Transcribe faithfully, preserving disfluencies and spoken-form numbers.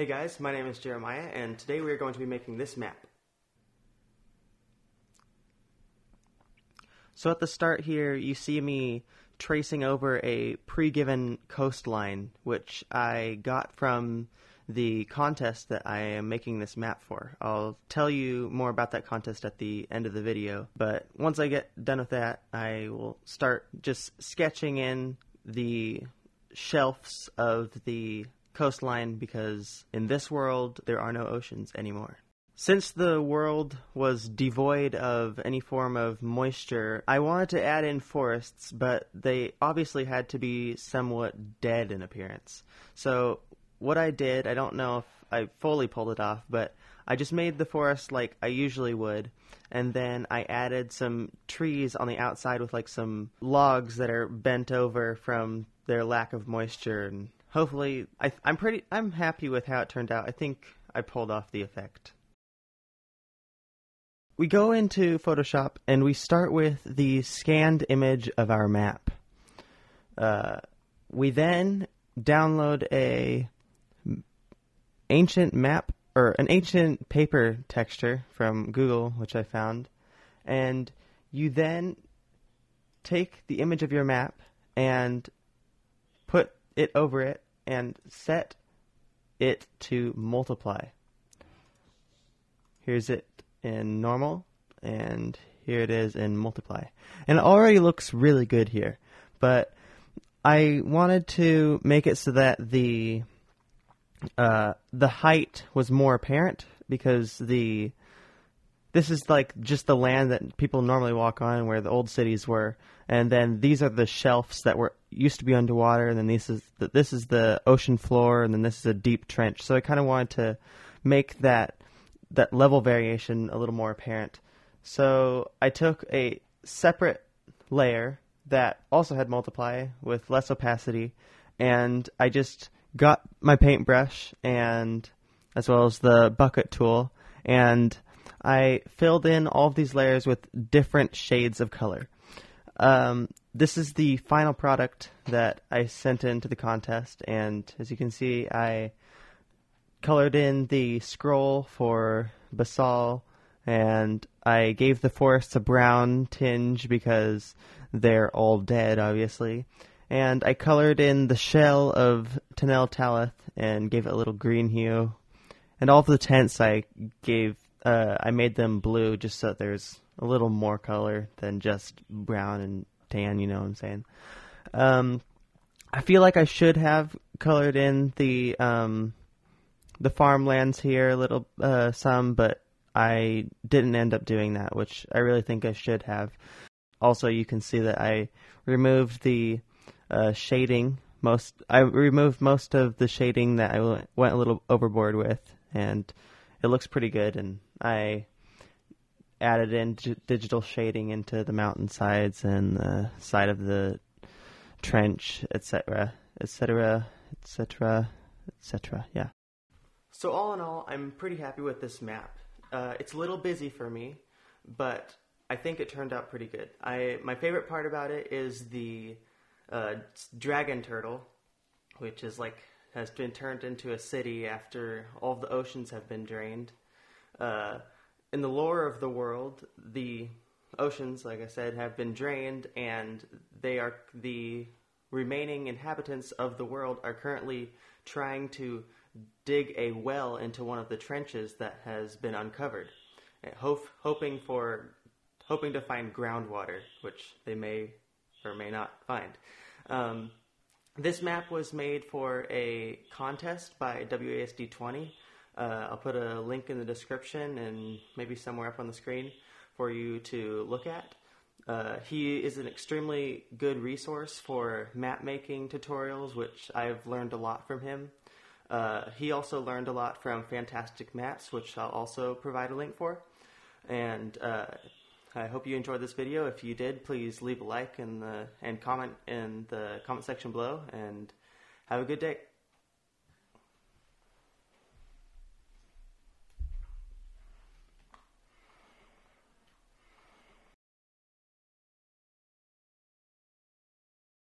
Hey guys, my name is Jeremiah, and today we are going to be making this map. So at the start here, you see me tracing over a pre-given coastline, which I got from the contest that I am making this map for. I'll tell you more about that contest at the end of the video, but once I get done with that, I will start just sketching in the shelves of the coastline, because in this world there are no oceans anymore. Since the world was devoid of any form of moisture, I wanted to add in forests, but they obviously had to be somewhat dead in appearance. So what I did, I don't know if I fully pulled it off, but I just made the forest like I usually would, and then I added some trees on the outside with like some logs that are bent over from their lack of moisture, and hopefully, I, I'm pretty. I'm happy with how it turned out. I think I pulled off the effect. We go into Photoshop and we start with the scanned image of our map. Uh, we then download a ancient map or an ancient paper texture from Google, which I found, and you then take the image of your map and put it over it and set it to multiply. Here's it in normal, and here it is in multiply, and it already looks really good here, but I wanted to make it so that the uh, the height was more apparent, because the this is like just the land that people normally walk on where the old cities were, and then these are the shelves that were used to be underwater, and then this is the, this is the ocean floor, and then this is a deep trench. So I kind of wanted to make that that level variation a little more apparent. So I took a separate layer that also had multiply with less opacity, and I just got my paintbrush and as well as the bucket tool, and I filled in all of these layers with different shades of color. Um, this is the final product that I sent into the contest, and as you can see, I colored in the scroll for Basal, and I gave the forests a brown tinge because they're all dead, obviously. And I colored in the shell of Tanel Taleth and gave it a little green hue. And all of the tents I gave Uh, I made them blue just so that there's a little more color than just brown and tan, you know what I'm saying. Um, I feel like I should have colored in the um, the farmlands here a little uh, some, but I didn't end up doing that, which I really think I should have. Also, you can see that I removed the uh, shading. Most I removed most of the shading that I went, went a little overboard with, and it looks pretty good, and I added in digital shading into the mountainsides and the side of the trench, et cetera, et cetera, et cetera, et cetera, yeah. So all in all, I'm pretty happy with this map. Uh, it's a little busy for me, but I think it turned out pretty good. I my favorite part about it is the uh, Dragon Turtle, which is like has been turned into a city after all the oceans have been drained. Uh, in the lore of the world, the oceans, like I said, have been drained, and they are the remaining inhabitants of the world are currently trying to dig a well into one of the trenches that has been uncovered, hope, hoping for hoping to find groundwater, which they may or may not find. Um, This map was made for a contest by W A S D twenty. Uh, I'll put a link in the description and maybe somewhere up on the screen for you to look at. Uh, he is an extremely good resource for map making tutorials, which I've learned a lot from him. Uh, he also learned a lot from Fantastic Maps, which I'll also provide a link for. And uh, I hope you enjoyed this video. If you did, please leave a like in the, and comment in the comment section below, and have a good day.